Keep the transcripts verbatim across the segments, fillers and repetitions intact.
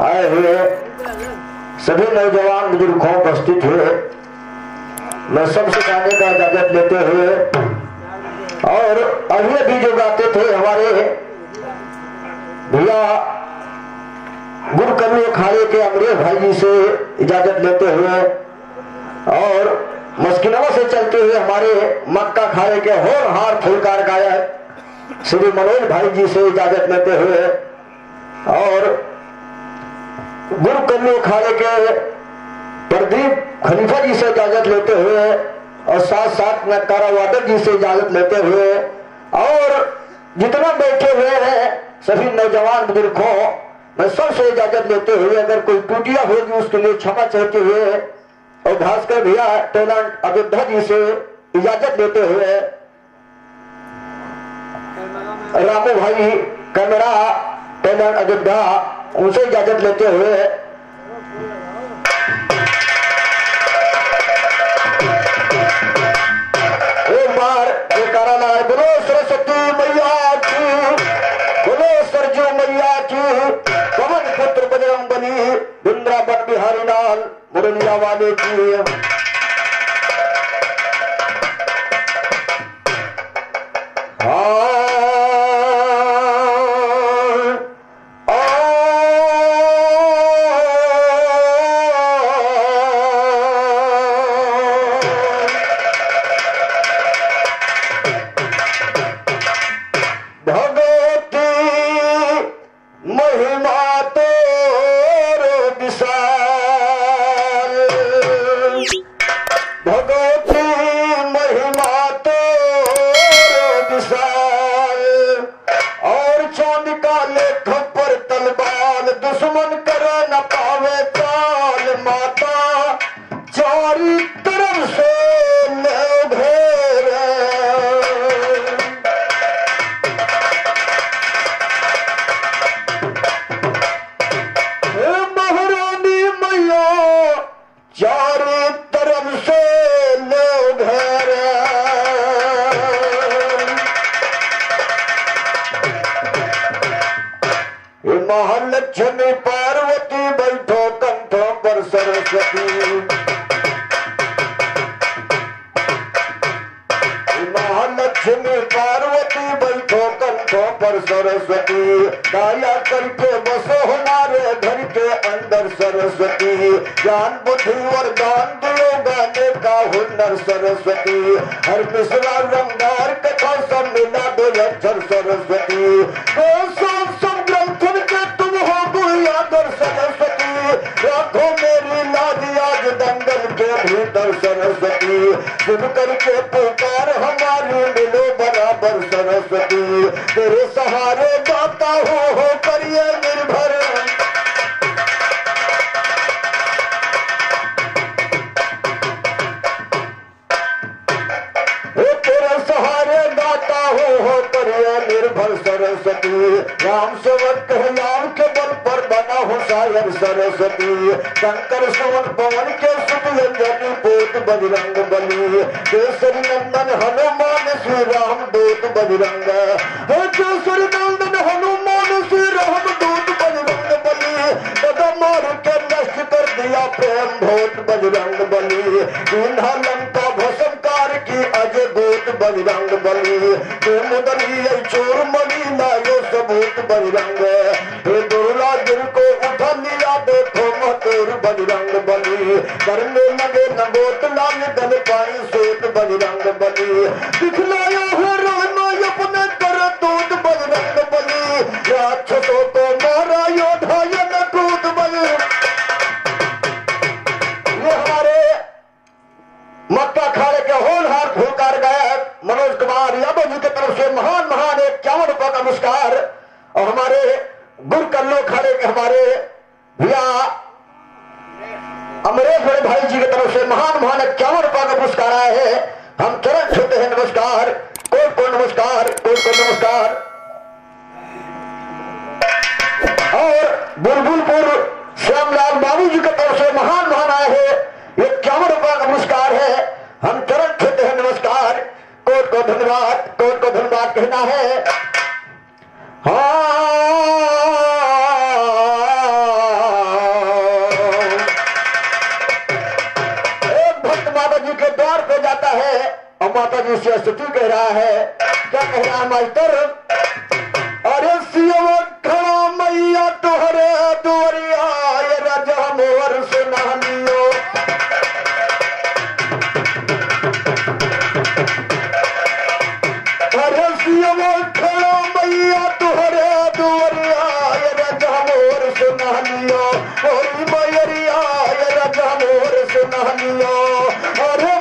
आए हुए सभी नौजवान बुजुर्गों उपस्थित हुए, मैं सबसे गाने का इजाजत लेते हुए, और अभी भी जो गाते थे हमारे भैया गुरु कन्या खाने के अंग्रेज भाई जी से इजाजत लेते हुए, और मुश्किलों से चलते हुए हमारे मक्का खाने के होनहार फुलकार गायक श्री मनोज भाई जी से इजाजत लेते हुए, और गुरु कन्या खाने के प्रदीप खलीफा जी से इजाजत लेते हुए, और साथ साथ में कारावादक जी से इजाजत लेते हुए, और जितना बैठे हुए हैं सभी नौजवान बुजुर्गों मैं सबसे इजाजत लेते हुए, अगर कोई टूटिया होगी उसके लिए क्षमा चाहते हुए, और भास्कर भैया टैलेंट अयोध्या जी से इजाजत लेते हुए, रामू भाई कैमरा टैलेंट अयोध्या उनसे इजाजत लेते हुए, एक बार ये कराना है बोलो सरस्वती मैया की, बोलो सरजू मैया की, पुत्र बजरंग बनी वृंदावन बिहारी लाल मुरलिया वाले की। हाँ कहना है। हाँ माता जी से स्तुति कह रहा है, क्या कह रहा है मास्टर? अरे सियो खड़ा मैया तोहरे दुआरिया राजा मोहर से नहनियो। अरे सियो खड़ा मैया तोहरे दुआरिया राजा मोहर से नहनियो, ओरी मैया राजा मोहर से नहनियो। अरे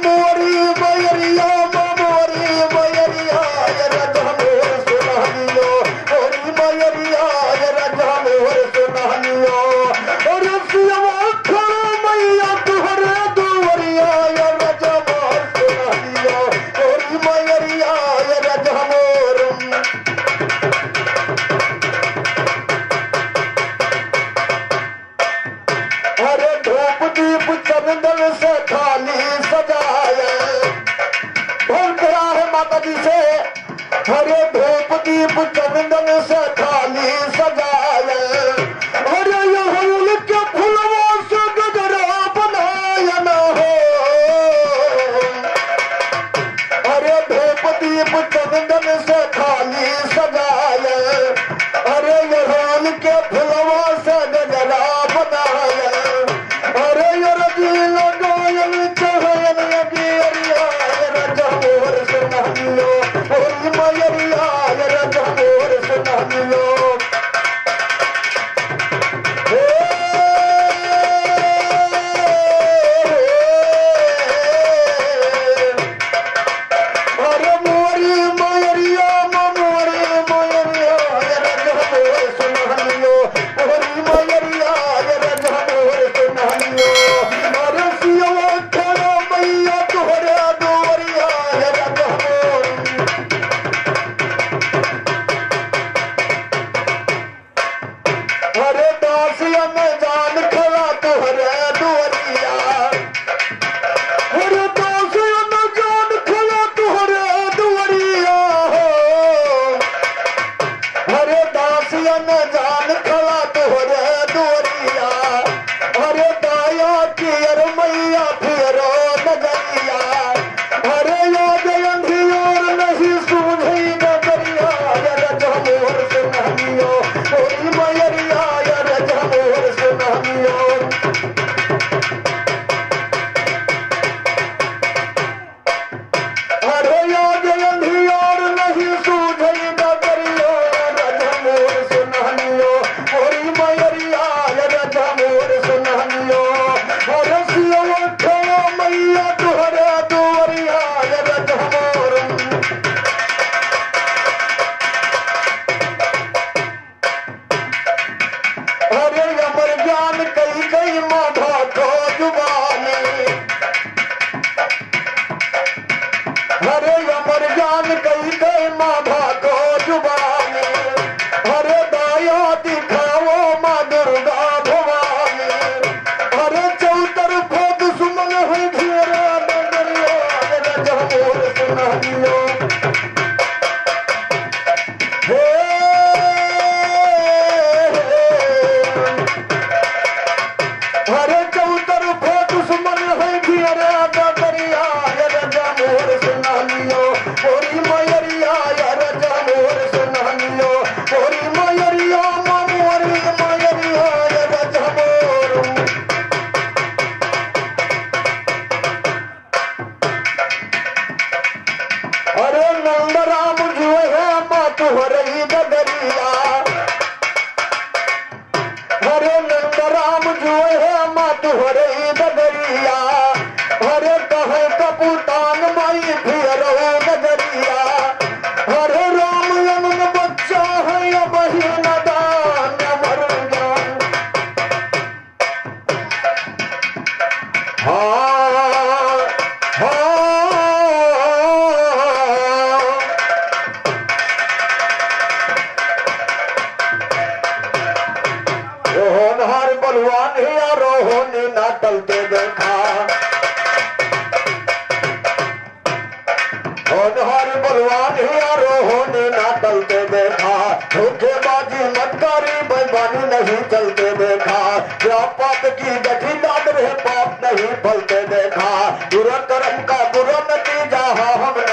बुरा कर्म का बुरा नतीजा, हम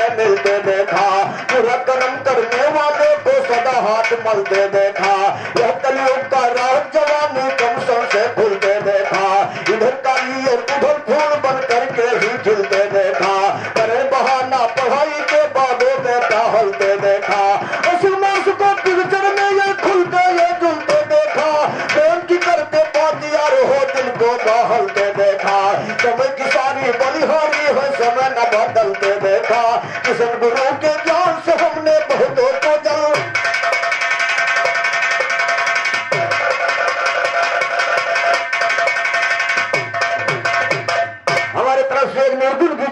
हाथ मलते देखा, यह कलयुग का राज जवानी कमसों से खुलते देखा, इधर काली और उधर फूल बन करके ही खिलते देखा, करे बहाना पढ़ाई के बाबे देता हलते देखा, असलमास को पिक्चर में ये खुलते ये जुलते देखा, प्रेम की करते पाती यार हो दिल को बहलते देखा, समय की सारी बलिहारी है समय न बदलते देखा, किशन गुरु के ज्ञान से हमने बहुतों को जल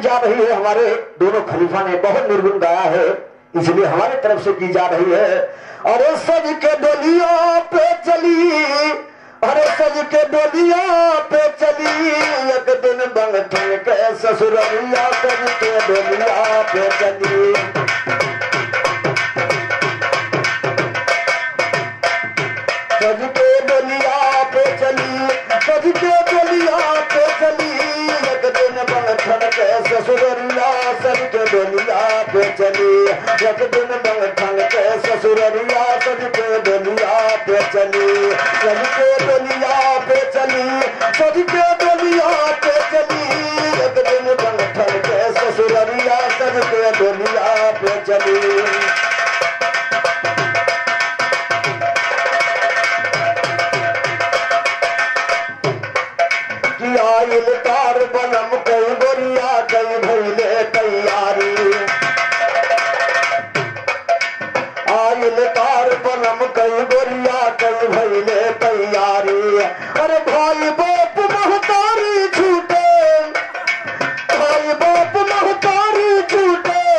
जा रही है। हमारे दोनों खलीफा ने बहुत निर्गुण गाया है, इसलिए हमारे तरफ से की जा रही है। अरे सज के डोलिया पे चली, अरे सज के डोलिया पे चली, एक दिन बंगठन के ससुरैया सज के डोलिया पे चली, सज के डोलिया पे चली, सज के डोलिया पे चली, ससुरैया सज के डोलिया पे चली, एक दिन बंगठन के ससुरैया सज के डोलिया पे चली, सज के डोलिया पे चली, सज के डोलिया पे चली, एक दिन बंगठन के ससुरैया सज के डोलिया पे चली। किया इल्कार बनम कई गोरिया कई भैले तैयारी, आइलकार बनम कई गोरिया कई भैले तैयारी, अरे भाई बाप महतारी झूठे, भाई बाप महतारी झूठे,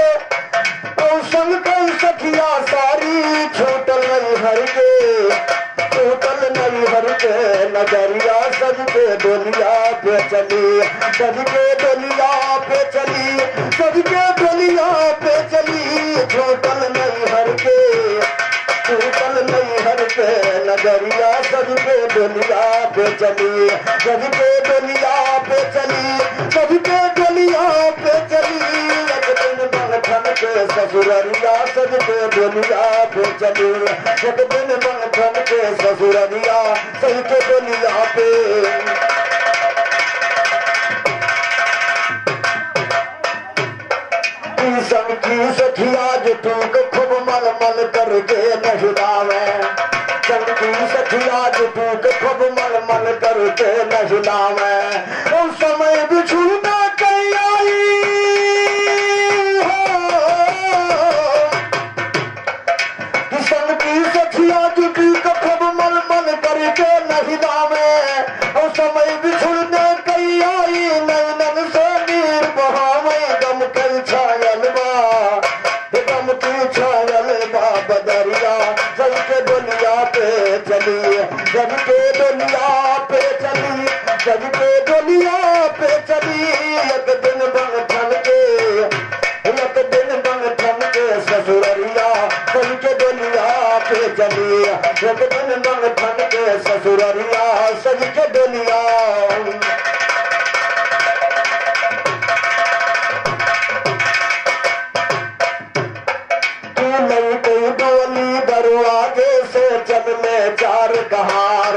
कौशल कई सखिया सारी, छूटल नहीं हर के छूटल नहीं हर के नजरिया सज के डोलिया पे चली, सज के डोलिया पे चली, सज के डोलिया पे चली, छूटल नहीं हर के छूटल नहीं हर के नजरिया सज के डोलिया पे चली, सज के डोलिया पे चली, सज के डोलिया पे चली, एक दिन बंगठन के ससुरैया सज के डोलिया पे चली, एक दिन बंगठन के ससुरैया सज के डोलिया पे। किशन की सखिया जो तुमको खूब मल मल करके नहलावे, किशन की सखिया जो तुमको खूब मल मल करके नहलावे, उस समय बिछुना कहीं आई हो, किशन की सखिया जो तुमको खूब मल मल करके नहलावे, उस समय बिछुना कहीं आई, नैनन से नीर बहावे, गम कई छायल बा गम की छायल बा बदरिया सज के डोलिया पे चली, सज के डोलिया पे चली, सज के डोलिया पे चली, एक दिन बंगठन के एक दिन बंगठन के ससुरैया सज के डोलिया पे चली, एक दिन बंगठन के ससुरैया सज के डोलिया। दरवाजे से चल में चार कहार,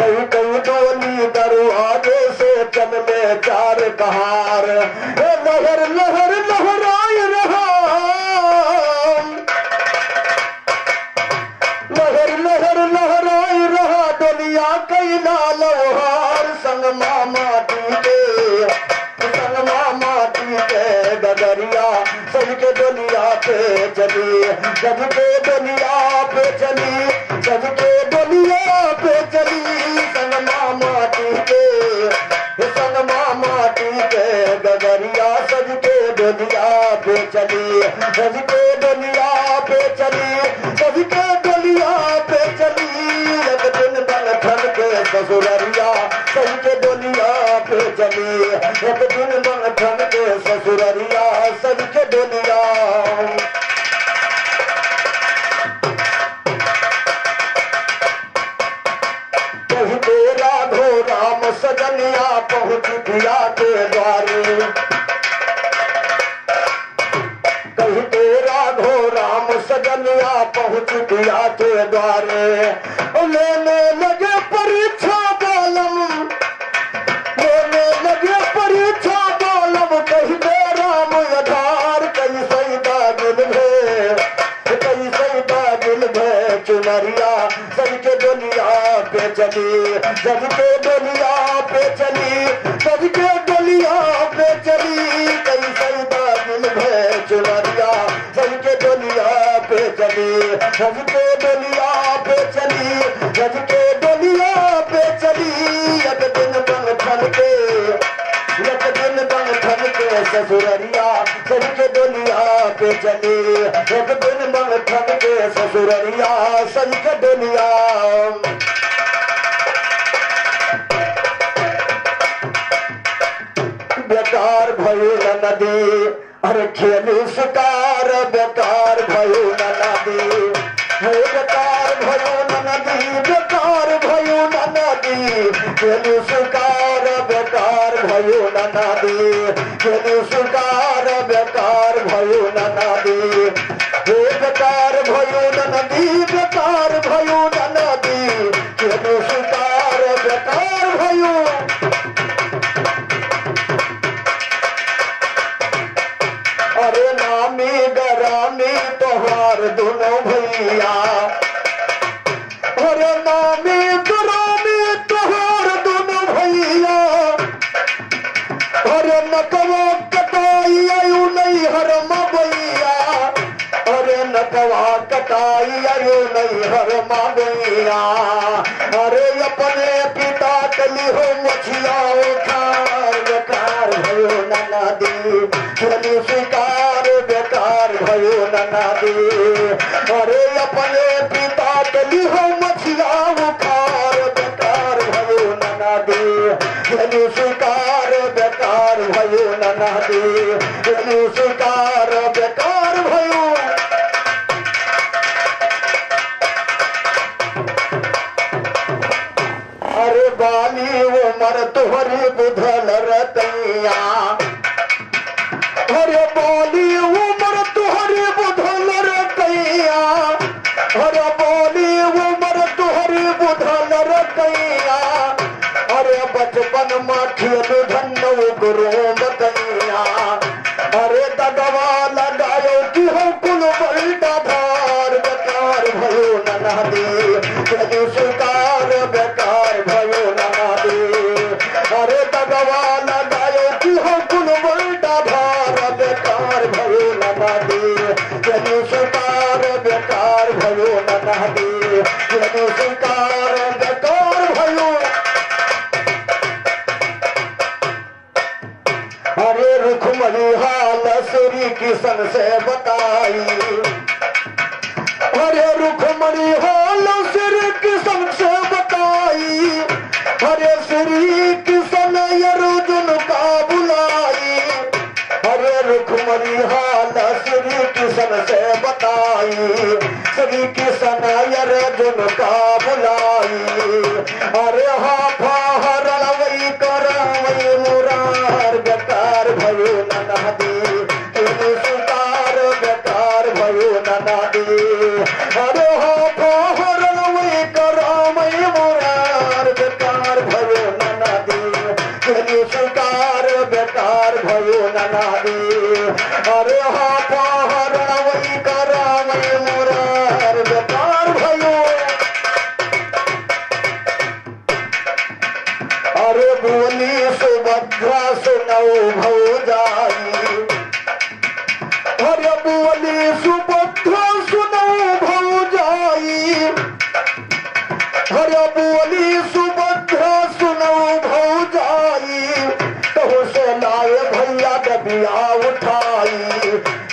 नहीं कहीं डोली दरवाजे से चल में चार कहार, लहर लहर लहराई रहा, लहर लहर लहराई रहा, डोलिया कई लाल हार, संग मामा के संग मामा के गदरिया सज के डोलिया पे चली, सज के डोलिया पे चली, सज के डोलिया पे चली, संग मामा के संग मामा के गदरिया सज के डोलिया पे चली, सज के डोलिया पे चली, सज के डोलिया पे चली, एक दिन बंगठन के ससुरैया सज के डोलिया पे चली, एक दिन बंगठन के ससुरैया सज के डोलिया। कहते राधो राम सजनिया पहुंच दिया के द्वारे, कहते राधो पहुँच गया के द्वार लेने लगे परीक्षा गोलम, लेने लगे परीक्षा गोलम। कहीं दे राम आधार, कहीं सईदा दिल में, कहीं सईदा दिल में चुनरिया जग के दुनिया पे चली, जग के दुनिया पे चली, जग के दुनिया पे चली। कहीं सईदा दिल में चुनरिया जग के दुनिया पे चली, जग के दुनिया पे चली, जग के दुनिया पे चली। एक दिन बन ठन के, एक दिन बन ठन के ससुररिया जग के दुनिया पे चली, एक दिन बन ठन के ससुररिया जग के दुनिया। बेकार भइल नदी अरे खेलू शिकार, बेकार भयो न नदी, बेकार भयो न नदी, बेकार भयो न नदी, खेलू शिकार, बेकार भयो न नदी, खेलू शिकार, बेकार भयो न नदी, बेकार भयो न नदी, बेकार भयो न नदी, खेलू शिकार, बेकार भयो। अरे नामी गरामी तोहार दोनों भैया, अरे नामी गरामी तोहार दोनों भैया। अरे नकवा कटाई आयु नहीं हरम भैया, अरे नकवा कटाई आयु नहीं हरम भैया। अरे अपने पिता कली हो मछिया उठार, बेकार भयो न नदी, खेलू शिकार, बेकार भयो न नदी। अरे अपने पिता कली हो मछिया उठार, बेकार भयो न नदी, खेलू शिकार, बेकार भयो न नदी, खेलू शिकार, बेकार भयो। अरे बाली उमर तुहरी बुधल रतैया, अरे बाली उमर तुहरी बुधल रतैया, अरे बाली उमर तुहरी बुधल रतैया। अरे बचपन मां खेलू धन्नो गुरु मतैया, अरे दगवा लगायो कि हो कुल बलदा धार, बेकार भयो न नदी, खेलू शिकार, बेकार भयो न नदी। अरे दगवा लगायो कि हो कुल बलदा धार, खेलू शिकार, बेकार भयो न नदी, खेलू शिकार, बेकार भयो। अरे रुखमणी हाल सूरी किशन से बताई, अरे रुखमणी हाल सूरी किशन से बताई। अरे श्री किशन अर्जुन का बुलाई, अरे रुखमणी हाल श्री किशन से बताई, श्री किशन अर्जुन का बुलाई। अरे हाफा हरवई करवई मुरार, बेकार भयो न नदी, खेलू शिकार, बेकार भयो न नदी। अरे हाफा हरवई करवई मुरार, बेकार भयो न नदी, खेलू शिकार, बेकार भयो न नदी। अरे हाफा हरवई करवई मुरार, बेकार भयो। अरे बोली सुभद्रा सुनऊ भौजाई, अरे बोली सुभद्रा सुनऊ भौजाई, अरे बोली सुभद्रा सुनऊ भौजाई। कहू से लाए भैया डबिया उठाई,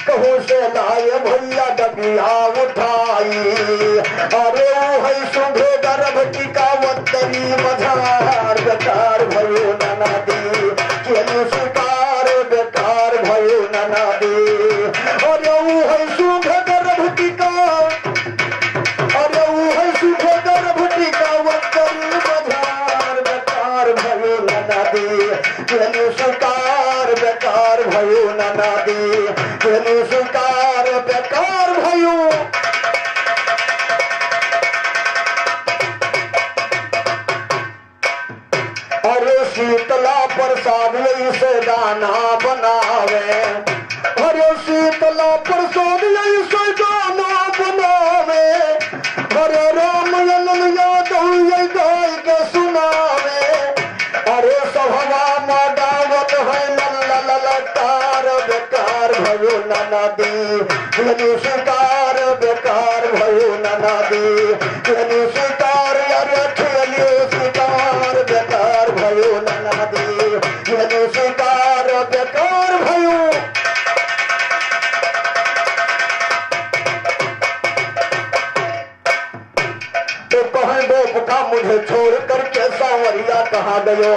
कहू से लाए भैया डबिया उठाई। अरे है सुभे गर्भ की कावतरी मझार, बेकार भयो न नदी, खेलू शिकार, बेकार भयो न नदी। अरे ऊ है सुख गर्भवती का, अरे ऊ है सुख गर्भवती का वतन बधार, बेकार भयो न नदी, खेलू शिकार, बेकार भयो न नदी, खेलू शिकार, बेकार भयो। सावली से दाना बनावे, हरे शीतला परसोदिया से दाना बनावे, हरे राम ललिया कहिए गाय के सुनावे। अरे सभवा में दावत है लल्ला ललकार, बेकार भयो नाना दी लनी शिकार, बेकार भयो नाना दी लनी शिकार। अरे खेलिए शिकार, बेकार भयो नाना दी लनी शिकार, बेकार भयो। मुझे छोड़ कर कैसा वरिया कहा गयो,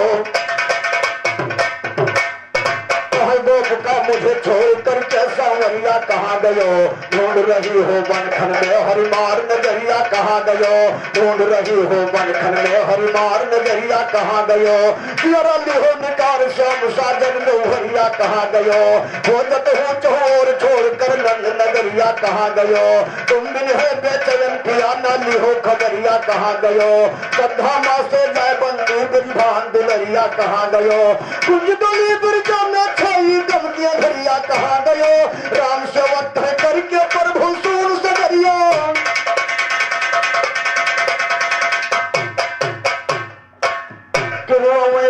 मुझे छोड़ कर कैसा वरिया कहा गयो। ढूंढ रही हो बनखन में हरिमार नजरिया कहा गयो, ढूंढ रही हो बनखन में हरिमार नजरिया कहा गयो। जरा लिहो निकार श्याम साजन लोहरिया कहा गयो, होजत हो चोर छोड़ कर नंद नजरिया कहा गयो। तुम भी है बेचैन पिया न लिहो खबरिया कहा गयो, श्रद्धा माँ से जय बंधु बिलभान दुलरिया कहा गयो। कुछ डोली बिरजा में छाई दमकिया गरिया कहा गयो, राम से वक्त है करके प्रभु सूर से गरिया।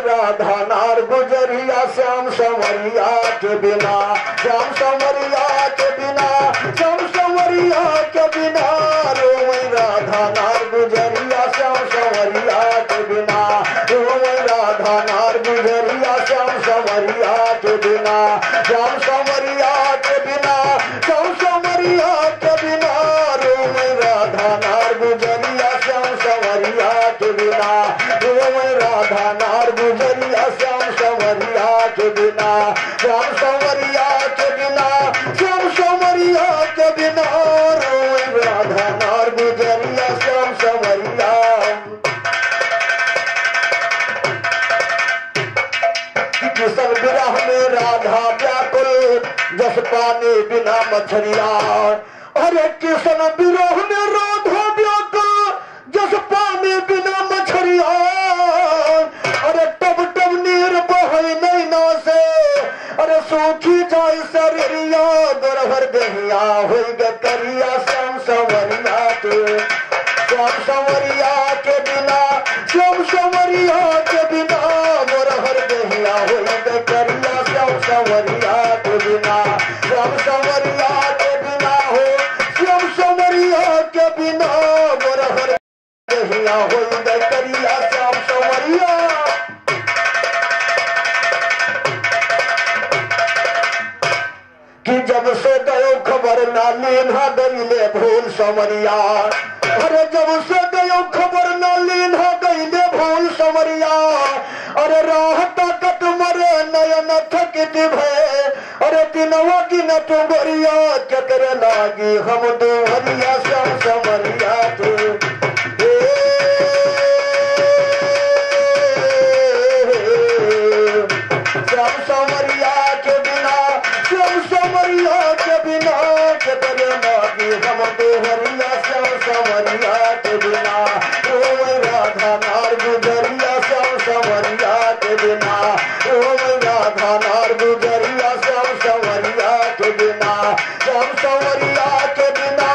राधा नार गुजरिया श्याम संवरिया के बिना, श्याम संवरिया के बिना, श्याम संवरिया के बिना। रोवे राधा नार गुजरिया श्याम संवरिया के बिना, रोवे राधा नार गुजरिया श्याम संवरिया के बिना, श्याम संवरिया के बिना, श्याम संवरिया के बिना। रोवे राधा नार गुजरिया श्याम संवरिया के बिना, रोवे राधा नार गुजरिया श्याम संवरिया के बिना, श्याम संवरिया के बिना, श्याम संवरिया के बिना। रोए राधा नार गुजरिया श्याम संवरिया। किसन विरह में राधा व्याकुल, जस पानी बिना मछलिया। अरे किसन विरह में राधा व्याकुल, जस पानी बिना मछलिया। अरे टब टब नीर बहे नैना से, अरे सूखी जाय शरीरिया। दुरहर दहिया हुई करिया श्याम संवरिया के, श्याम संवरिया के बिना, श्याम संवरिया के बिना। दुरहर दहिया हुई करिया श्याम संवरिया के बिना, श्याम संवरिया के बिना, हो श्याम संवरिया के बिना। दुरहर दहिया हुई करिया श्याम संवरिया। कि जब से गयो खबर ना लेना गईले भूल संवरिया, अरे जब से गयो खबर ना लेना गईले भूल संवरिया। अरे राह ताकत मरे नयन थकित भये, अरे तिनवा की न टुबरिया। चकर लागी हम दुहरिया श्याम संवरिया के। श्याम संवरिया के बिना, श्याम संवरिया के बिना। चकर लागी हम दुहरिया श्याम संवरिया के बिना, रोवे राधा नार गुजरिया श्याम संवरिया के बिना, रोवे राधा नार गुजरिया श्याम संवरिया के बिना, श्याम संवरिया के बिना,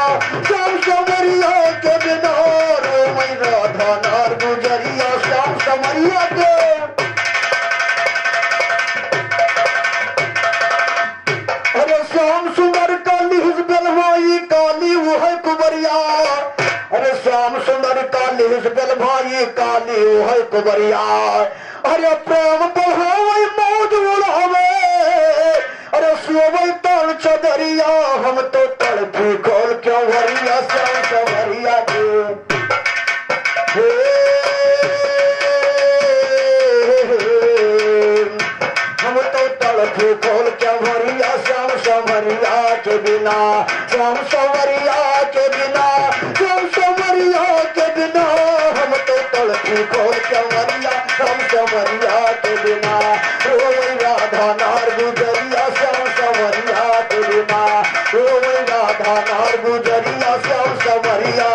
श्याम संवरिया के बिना। रोवे राधा नार गुजरिया श्याम संवरिया के। श्याम सुंदर काली हिजबलभाई काली वो है कुबरिया, अरे श्याम सुंदर काली हिजबलभाई काली वो है कुबरिया। अरे प्रेम बढ़ावे मौज उड़ावे, अरे सोवे ताल चदरिया। हम तो तड़फी खोल क्यों हरिया श्याम संवरिया के। खोल क्या भरिया श्याम संवरिया के बिना, श्याम संवरिया के बिना, श्याम संवरिया के बिना। हम तो तड़की खोल क्या भरिया श्याम संवरिया के बिना, रोवे राधा नार गुजरिया श्याम संवरिया के बिना, रोवे राधा नार गुजरिया श्याम संवरिया।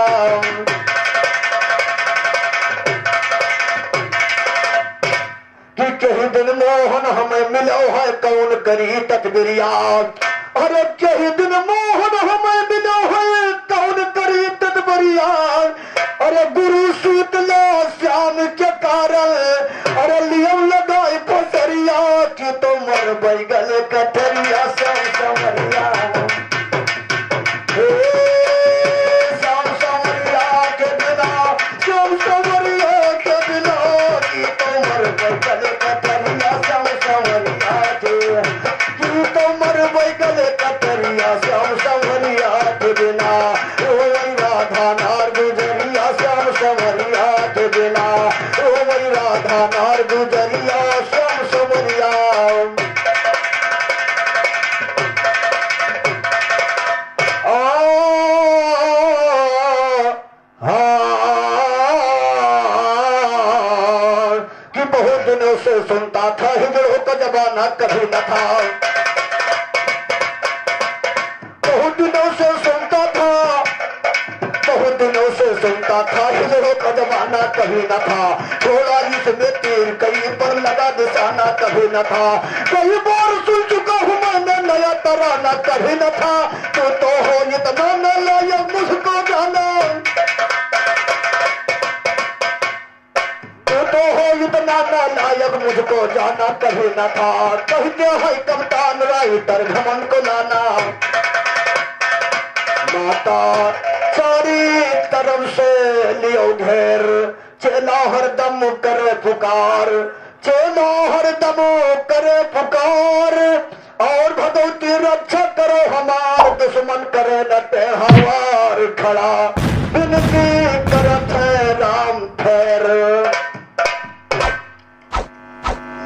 कि कहीं दिन मोहन जाओ है कौन करी तकबीरियात। अरे कही दिन मोहन हमें बिना है कौन करी तकबीरियात। अरे गुरु सूत लो श्याम के कारण, अरे लियो लगाई पसरिया की तो मर बैगल कटरिया सौ समरिया कभी न था। बहुत दिनों से सुनता था, बहुत दिनों से सुनता था, हिजड़ों का जमाना कभी न था। थोड़ा इसमें तीर कहीं पर लगा निशाना कभी न था। कई बार सुन चुका हूँ मैंने नया तराना कभी न था। तू तो हो जितना न लाया मुझको जाना, इतना ना लायक मुझको जाना कभी न था। कहते है कप्तान राइटर घमन को लाना, माता सारी तरफ से लियो घेर। चेला हरदम करे पुकार, चेला हरदम करे पुकार, और भगवती रक्षा करो हमार, दुश्मन करे न ते हवार खड़ा। बिनती